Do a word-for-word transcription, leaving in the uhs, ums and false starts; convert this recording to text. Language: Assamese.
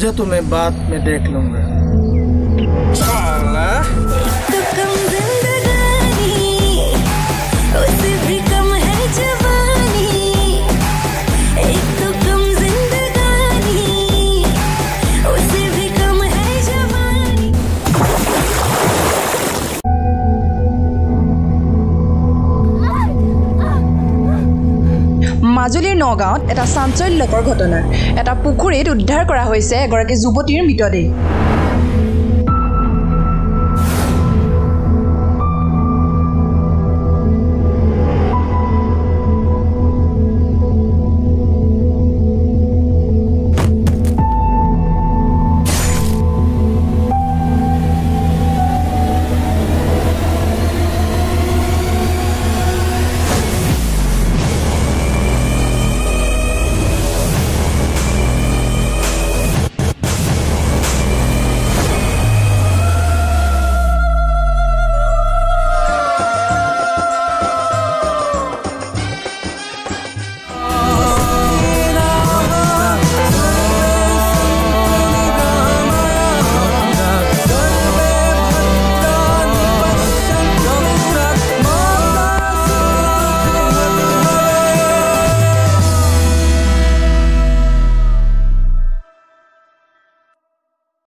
मुझे तुम्हें बाद में देख लूंगा। মাজুলীৰ নগাঁৱত এটা চাঞ্চল্যকৰ ঘটনা। এটা পুখুৰীত উদ্ধাৰ কৰা হৈছে এগৰাকী যুৱতীৰ মৃতদেহ।